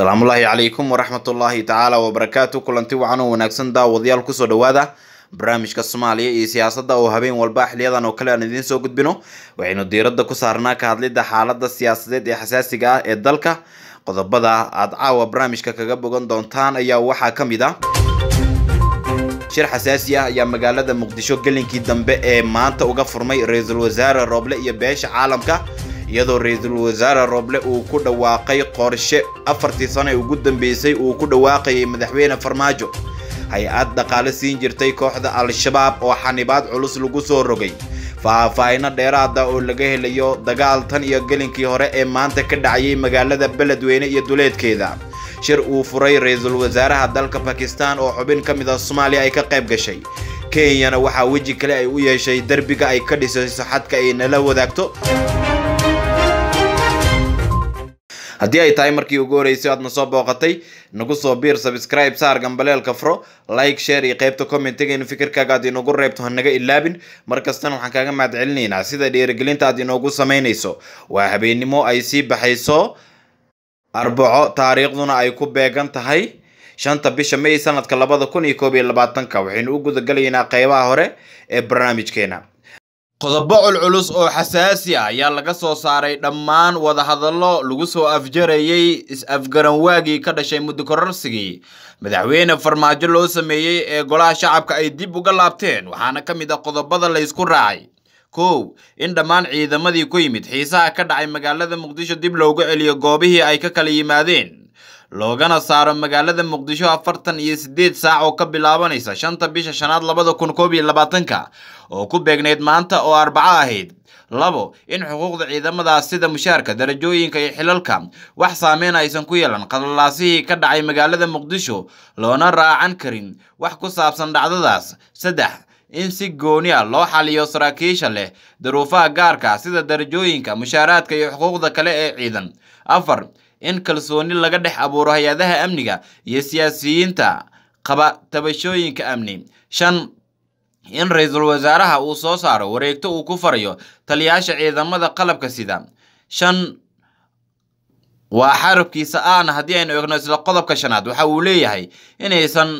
السلام الله عليكم ورحمة الله تعالى وبركاته كل انتو عنو وناكسن دا وضيال كسو دوادا برامج كالصومالية اي سياسة دا وهبين والباح ليضان وكلا ندين سو قد بنو وعينو دير دا كسارناك هاد ليدا حالات دا السياسة دي حساسيقا ادالكا قضب دا عدعاو برامج كاكاقبوغن دونتان ايا وحا كمي دا شير حساسية يا مقالة دا مقدشو قلن كي دنبي اي مانتا وقا فرمي رئيس الوزارة روبلي اي بيش عالمكا iyadoo ra'iisul wasaare Rooble uu ku dhawaaqay qorshe 4 sano ugu dambeysay uu ku dhawaaqay madaxweyne Farmaajo hay'ad dhaqaale siin jirtay kooxda Al-Shabaab oo xanibaad culus lagu soo rogay faahfaahin dheeraad ah oo laga helayo dagaal tan iyo galinkii hore ee maanta ka dhacay magaalada beledweyne iyo duleedkeeda shir uu furay ra'iisul wasaaraha dalka Pakistan oo xubin kamid ah Soomaaliya ay ka qayb gashay Kenya waxa waji kale ay u yeeshay darbiga ay ka dhisay saxadka ay nala wadaagto haddii ay tahay markii ugu horeysay aad na soo booqatay nagu soo biir subscribe saar gambaleelka furo like share iyo qaybta commentiga in fikirkaaga aad inagu reebto hanaga ilaabin markastan waxaan kaaga mahadcelinaynaa sida dhiirigelinta aad inagu sameynayso waa habeenimo ay sii baxayso arbaco taariikhduna ay ku beegan tahay 5 bisha May sanadka 2021 waxaynu u guda galaynaa qaybaha hore ee barnaamijkeena qodobo culus oo xasaasi ah ayaa laga soo saaray dhammaan wada hadallo lagu soo afjarayay is-afgaran waagi ka dhashay muddo kororsigii madaxweyne Farmaajo loo sameeyay ee golaha shacabka ay dib uga laabteen waxaana ka mid ah qodobada la isku raacay kow in dhammaan ciidamadii ku yimid xiisaha ka dhacay magaalada Muqdisho dib loogu celiyo goobihii ay ka kala yimaadeen loogana saaro magaalada Muqdisho 48 saac oo ka bilaabanaysa 5 bisha shanaad 2021 oo ku beegneyd maanta oo arbaca ahayd labo in xuquuqda ciidamada sida mushaarka darajooyinka iyo xilalka wax saameyn aysan ku yeelan qadalaasii ka dhacay magaalada Muqdisho loona raacan karin wax ku saabsan dhacdadaas saddex in si gooni ah loo xaliyo saraakiisha leh daruufaha gaarka sida darajooyinka mushaaraadka iyo xuquuqda kale ee ciidan afar in kalsooni laga dhex abuuro hay'adaha amniga iyo siyaasiyiinta qaba tabashooyinka amni shan in ra'iisul wasaaraha uu soo saaro wareegto uu ku farayo taliyaasha ciidamada qalabka sida shan waa xarabkiisa aan haddii aynu eegno isla qodobka shanaad waxa uu leeyahay inaysan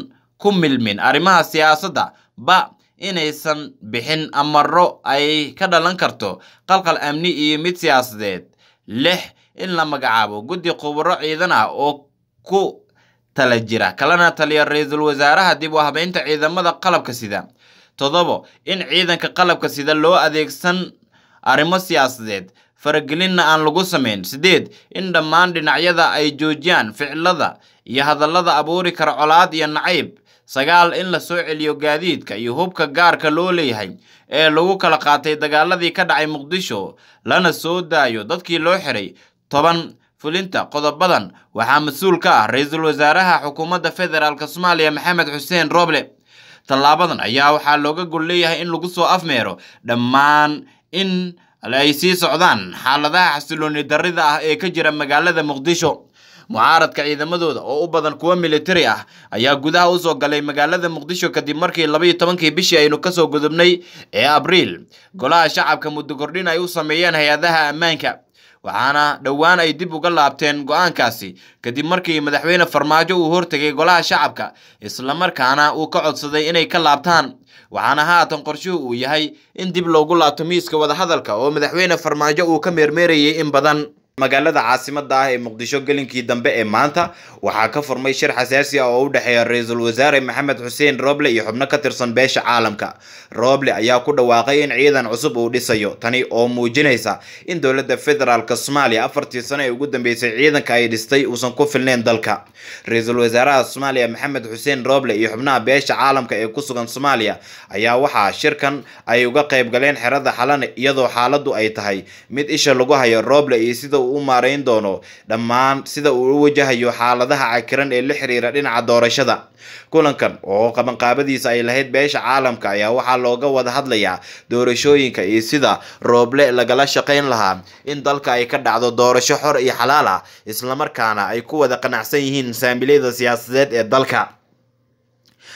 ku milmin arrimaha siyaasadda ba inaysan bixin amaro ay ka dhalan karto qalqal amni iyo mid siyaasadeed lix in la magacaabo guddi khubaro ciidan ah oo ku tala jira kalana taliya ra'iisul wasaaraha dib u habeynta ciidamada qalabka sida todobo in ciidanka qalabka sida loo adeegsan arrimo siyaasadeed faragelinna aan lagu sameyn sideed in dhammaan dhinacyada ay joojiyaan ficilada iyo hadallada abuuri kara colaad iyo nacayb sagaal in la soo celiyo gaadiidka iyo hubka gaarka loo leeyahay ee lagu kala qaatay dagaaladii ka dhacay Muqdisho lana soo daayo dadkii loo xiray طبعا فلنتا قضبضا وحامسول كا رئيس الوزراء حكومة فدرال كصوماليا محمد حسين روبلي طلابضا اياو حالوغا قوليها ان لغسو افميرو دمان ان الايسي سعودان حالدا حسلوني دريدا اي كجرا مقالدا مقدشو mucaaradka ciidamadooda oo u badan kuwa military ah ayaa gudaha u soo galay magaalada Muqdisho kadib markii 12 bishii aynu ka soo gudubnay ee Abriil golaha shacabka muddo kordhin ay u sameeyeen hay'adaha ammaanka waxaana dhawaan ay dib uga laabteen go'aankaasi kadib markii madaxweyne Farmaajo uu hortagay golaha shacabka isla markaana uu ka codsaday inay ka laabtaan waxaana haatan qorshuhu uu yahay in dib loogu laabto miiska wada hadalka oo madaxweyne Farmaajo uu ka meermeerayay in badan magaalada caasimada ah ee Muqdisho galinkii dambe ee maanta waxa ka furmay shir xasaasi ah oo u dhaxeeya ra'iisul wasaare Maxamed Xuseen Rooble iyo xubno ka tirsan Beesha caalamka Rooble ayaa ku dhawaaqay in ciidan cusub uu dhisayo tani oo muujinaysa in dawladda federaalka Soomaaliya 4 sano ay ugu dambeysay ciidanka ay dhistay uusan ku filnayn dalka ra'iisul wasaaraha Soomaaliya Maxamed Xuseen Rooble iyo xubnaha Beesha caalamka ee ku sugan Soomaaliya ayaa waxa shirkan ay uga qayb galeen xirada xalan iyadoo xaaladdu ay tahay mid isha lagu hayo Rooble iyo sidoo umareyn doono dhammaan sida uu wajahayo xaaladaha cakiran ee la xiriira dhinaca doorashada kulankan oo qaban qaabadiisa ay lahayd Beesha caalamka ayaa waxa looga wada hadlayaa doorashooyinka iyo sida Rooble lagala shaqeyn lahaa in dalka ay ka dhacdo doorasho xor iyo xalaal ah isla markaana ay ku wada qanacsan yihiin saamileyda siyaasadeed ee dalka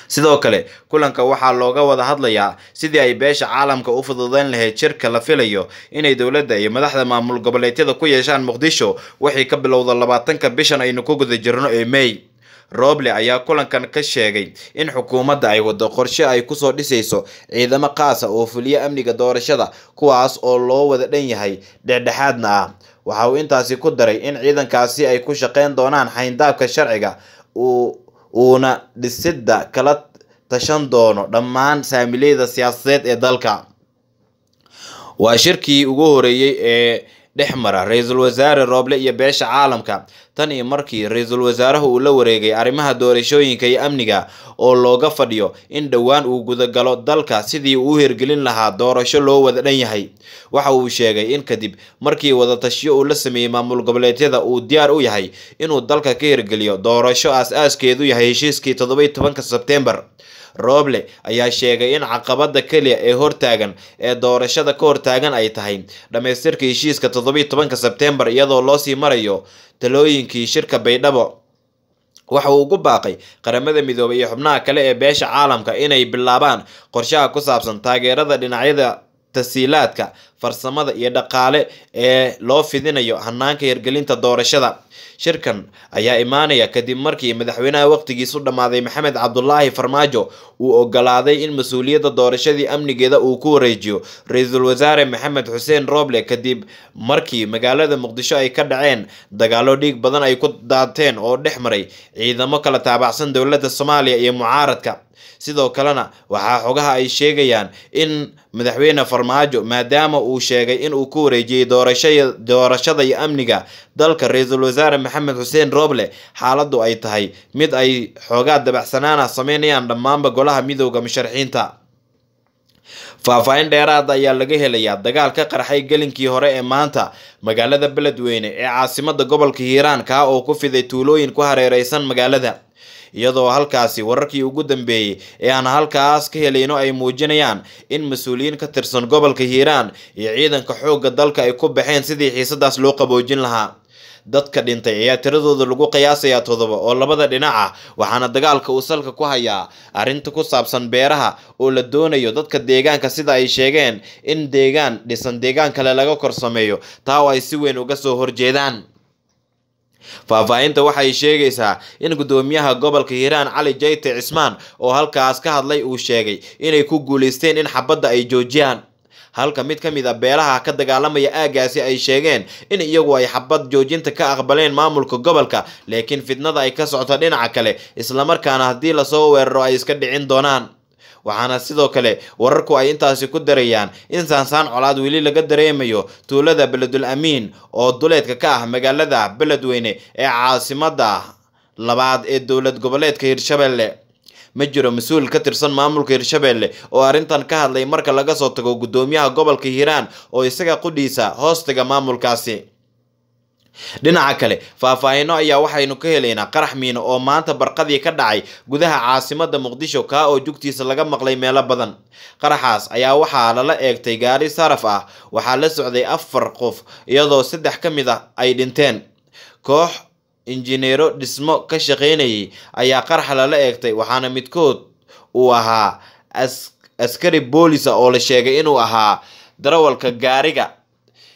sidoo kale kulanka waxaa looga wada hadlayaa sidii ay beesha caalamka u fududeyn lahayd shirka la filayo inay dawladda iyo madaxda maamul goboleedyada ku yeeshaan Muqdisho waxay ka bilowday 20ka bishan aynu ku guda jirno ee May. Rooble ayaa kulankan ka sheegay in xukuumadda ay wado qorshe ay ku soo dhisayso ciidamo qaas ah oo fuliya amniga doorashada kuwaas oo loo wada dhan yahay dhexdhexaadna ah. Waxa uu intaasi ku daray in ciidankaasi ay ku shaqeyn doonaan xayndaabka sharciga uuna dhisidda kala tashan doono dhammaan saamileyda siyaasadeed ee dalka. Waa shirkii ugu horeeyay ee dhexmara ra'iisul wasaare Rooble iyo beesha caalamka tan iyo markii ra'iisul wasaarahu uu la wareegay arrimaha doorashooyinka iyo amniga oo looga fadhiyo in dhawaan uu gudagalo dalka sidii uu hirgelin lahaa doorasho loo wada dhan yahay. Waxa uu sheegay in kadib markii wada tashiyo uu la sameeyay maamul goboleedyada uu diyaar u yahay inuu dalka ka hirgeliyo doorasho aas-aaskeedu yahay heshiiskii 17 Sebtembar. Rooble ayaa sheegay in caqabada kaliya ee hortaagan ee doorashada ka hortaagan ay tahay dhameystirka heshiiska 17 Sebtembar iyadoo loo sii marayo talooyinkii shirka Baydhabo. Waxa uu ugu baaqay qaramada midoobay iyo xubnaha kale ee beesha caalamka inay bilaabaan qorshaha ku saabsan taageerada dhinacyada tasiilaadka farsamada iyo dhaqaale ee loo fidinayo hanaanka hirgelinta doorashada. Shirkan ayaa imaanaya kadib markii madaxweynaha waqtigiisa dhamaaday Maxamed Cabdullaahi Farmaajo uu ogolaaday in mas'uuliyadda doorashadii amnigeeda uu ku wareejiyo ra'iisul wasaare Maxamed Xuseen Rooble kadib markii magaalada Muqdisho ay ka dhaceen dagaalo dhiig badan ay ku daateen oo dhex maray ciidamo kala taabacsan dawladda Soomaaliya iyo Mucaaradka. Sidoo kalena waxaa xogaha ay sheegayaan in madaxweyne Farmaajo maadaama uu sheegay in uu ku wareejiyay doorashada iyo amniga dalka ra'iisul wasaare Maxamed Xuseen Rooble xaaladdu ay tahay mid ay xogaa dabacsanaana sameynayaan dhammaanba golaha midowga musharaxiinta. Faahfaahin dheeraad ayaa laga helayaa dagaal ka qarxay gelinkii hore ee maanta magaalada beledweyne ee caasimada gobolka Hiiraan ka oo ku fiday tuulooyin ku hareeraysan magaalada. iyadoo halkaasi wararkii ugu dambeeyay ee aan halkaas ka helayno ay muujinayaan in mas'uuliyiin ka tirsan gobolka Hiiraan iyo ciidanka xoogga dalka ay ku baxeen sidii xiisadaas loo qaboojin lahaa. dadka dhintay ayaa tiradooda lagu qiyaasayaa 7 oo labada dhinac ah waxaana dagaalka uu salka ku hayaa arrinta ku saabsan beeraha oo la doonayo dadka deegaanka sida ay sheegeen in deegaan dhisan deegaan kale laga korsameeyo taa ay si weyn uga soo horjeedaan. Faahfaahinta waxay sheegaysaa in gudoomiyaha gobolka Hiiraan Cali Jayte Cismaan oo halkaas ka hadlay uu sheegay inay ku guuleysteen in xabadda ay joojiyaan halka mid ka mid ah beelaha ka dagaalamaya aagaasi ay sheegeen in iyagu ay xabad joojinta ka aqbaleen maamulka gobolka laakiin fidnada ay ka socoto dhinaca kale isla markaana haddii la soo weeraro ay iska dhicin doonaan. waxaana sidoo kale wararku ay intaasi ku darayaan in saansaan colaad weli laga dareemayo tuulada beledul amiin oo duleedka ka ah magaalada beledweyne ee caasimada 2 ee dowlad goboleedka Hirshabelle. ma jiro mas'uul ka tirsan maamulka Hirshabelle oo arrintan ka hadlay marka laga soo tago gudoomiyaha gobolka Hiiraan oo isaga qudhiisa hoostiga maamulkaasi. dhinaca kale faahfaahinno ayaa waxaynu ka helaynaa Qarax miino oo maanta barqadii ka dhacay gudaha caasimada Muqdisho ka oo jugtiisa laga maqlay meelo badan. Qaraxaas ayaa waxaa lala eegtay gaari saraf ah waxaa la socday 4 qof iyadoo 3 ka mid ah ay dhinteen. koox injineero dhismo ka shaqeynayay ayaa Qarax lala eegtay waxaana midkood uu ahaa askari booliis oo la sheegay inuu ahaa darawalka gaariga.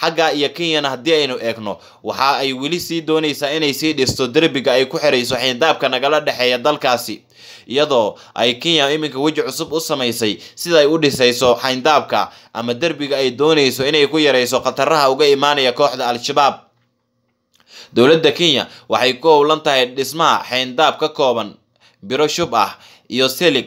xagga iyo Kenya haddii aynu eegno waxa ay weli sii doonaysaa inay sii dhisto darbiga ay ku xirayso xayndaabka nagala dhexeeya dalkaasi iyadoo ay Kenya iminka waji cusub u samaysay sida ay u dhisayso xayndaabka ama darbiga ay doonayso inay ku yarayso khataraha uga imaanaya kooxda Al-Shabaab. dawladda Kenya waxay ku howlan tahay dhismaha xayndaab ka kooban biro shub ah iyo silig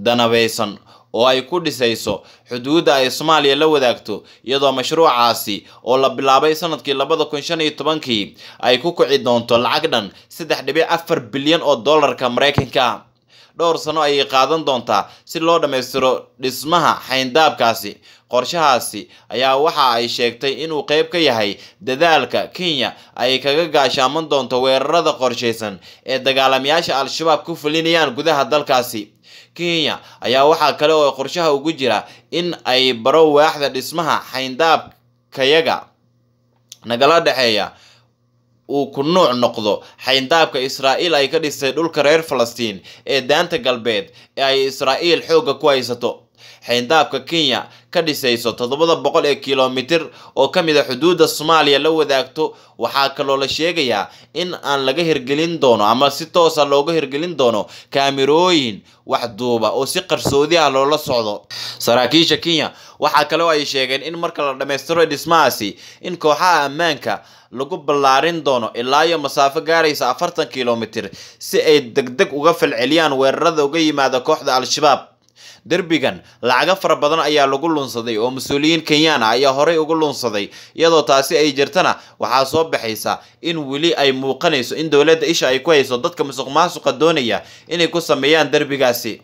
danabeysan oo ay ku dhisayso xuduudda ay Soomaaliya la wadaagto iyadoo mashruucaasi oo la bilaabay sanadkii 2015 ay ku kici doonto lacag dhan 3.4 bilyan oo dollarka Mareykanka. dhowr sano ayay qaadan doontaa si loo dhammaystiro dhismaha xayndaabkaasi. qorshahaasi ayaa waxa ay sheegtay inuu qayb ka yahay dadaalka Kenya ay kaga gaashaaman doonto weerarada qorsheysan ee dagaalamayaasha Al-Shabaab ku fulinayaan gudaha dalkaasi. Kenya ayaa waxaa kale oo qorshaha ugu jira in ay baro waaxda dhismaha xayndaab kayaga nagala dhaxeeya oo ku nooc noqdo xayndaabka Israa'iil ay ka dhisay dhulka reer Falastiin ee daanta galbeed ee ay Israa'iil xooga ku haysato xayndaabka Kenya ka dhisayso 700 kiilomitir oo ka mid ah xuduudda Soomaaliya la wadaagto waxaa kaloo la sheegayaa in aan laga hirgelin doono ama si toos ah looga hirgelin doono kaamirooyin wax duuba oo si qarsoodi ah loola socdo saraakiisha Kenya waxaa kaloo ay sheegeen in marka la dhameystiro dhismaasi in kooxaha ammaanka lagu ballaarin doono ilaa iyo masaafo gaaraysa 40 kiilomitir si ay degdeg uga falceliyaan weerarada uga yimaada kooxda Al-Shabaab دربيغان لعقا فربادان ايا لغو لونصدي او مسؤولين كيانا ايا هوري اغو لونصدي يادو تاسي اي جرتنا وحا صوب بحيسا ان ولي اي موقانيسو ان دولاد ايشا اي كويسو دادك مسوق ماسو قدونيا ان ايكو سميان دربيغاسي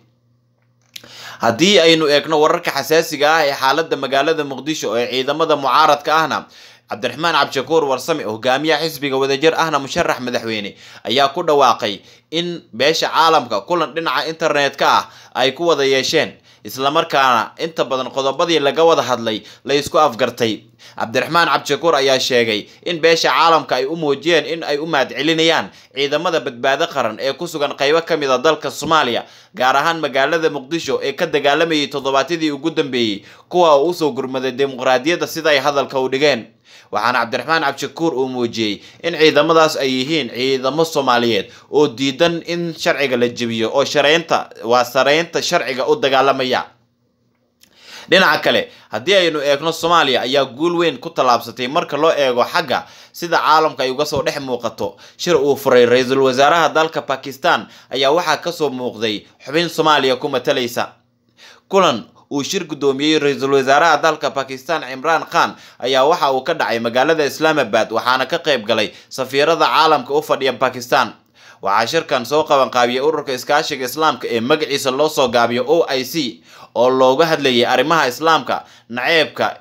هادي اينو ايكنا وررك حساسيقا اي حالات مقالة مقديشو اي عيداما دا معارضكا اهنا Abdirahmaan Abjeqoor warsame hogaamiyaha xisbiga Wada Jeer ahna musharax madaxweyne ayaa ku dhawaaqay in beesha caalamka kulan dhinaca internetka ah ay ku wada yeesheen isla markaana inta badan qodobadii laga wada hadlay la isku afgartay Abdirahmaan Abjeqoor ayaa sheegay in beesha caalamka ay u muujiyeen in ay u mahadcelinayaan ciidamada badbaado qaran ee ku sugan qaybo ka mid ah dalka Soomaaliya gaar ahaan magaalada Muqdisho ee ka dagaalamayay toddobaadadii ugu dambeeyay kuwa uu soo gurmaday dimuqraadiyadda sida ay hadalka u dhigeen waxaan Abdirahmaan Abjeqoor oo muujiyay in ciidamadaas ay yihiin ciidamo Soomaaliyeed oo diidan in sharciga la jabiyo oo sharciga sharciga u dagaalamaya dhinaca kale haddii aynu eegno Soomaaliya ayaa guul weyn ku talaabsatay marka loo eego xagga sida caalamka ay uga soo dhex muuqato shir uu furay ra'iisul wasaaraha dalka Pakistan ayaa waxa ka soo muuqday xubin Soomaaliya ku matalaysa kulan وشير قدومي رئيس الوزراء دالك باكستان عمران خان ايا وحا وكدعي مقالة اسلام اباد وحانا كقيب قلي سفيرة دا عالم كوفد يم باكستان وعاشر كان سوقا وانقابي اورك اسكاشيك اسلامك اي مقعيس اللوصو قابي او اي سي او اللوغة هدلي ارمها اسلامك نعيبك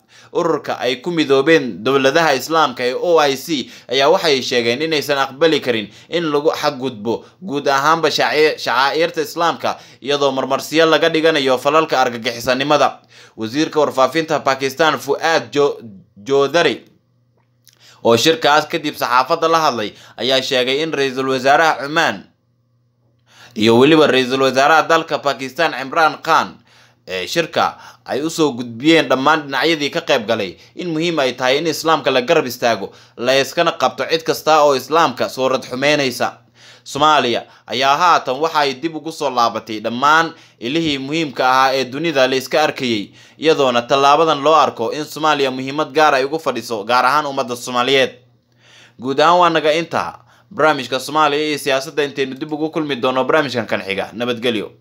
ururka ay ku midoobeen dawladaha islaamka ee OIC ayaa waxay sheegeen inaysan aqbali karin in lagu xaq gudbo guud ahaan ba shacaa'irta islaamka iyadoo marmarsiyo laga dhiganayo falalka argagixisanimada wasiirka warfaafinta Pakistan Fuad Joodari oo shirkaas kadib saxaafadda la hadlay ayaa sheegay in ra'iisul wasaaraha Oman iyo waliba ra'iisul wasaaraha dalka Pakistan Imran Khan shirka ay u soo gudbiyeen dhammaan dhinacyadii ka qayb galay in muhiim ay tahay in islaamka la garab istaago la iskana qabto cid kasta oo islaamka suurad xumeynaysa Soomaaliya ayaa haatan waxa ay dib ugu soo laabatay dhammaan ilihii muhiimka ahaa ee dunida la iska arkayay iyadoona tallaabadan loo arko in Soomaaliya muhiimad gaar ay ugu fadhiso gaar ahaan ummadda Soomaaliyeed guud ahaan waa naga inta barnaamijka Soomaaliya ee siyaasadda inteenu dib ugu kulmi doono barnaamijkan kan xiga nabadgelyo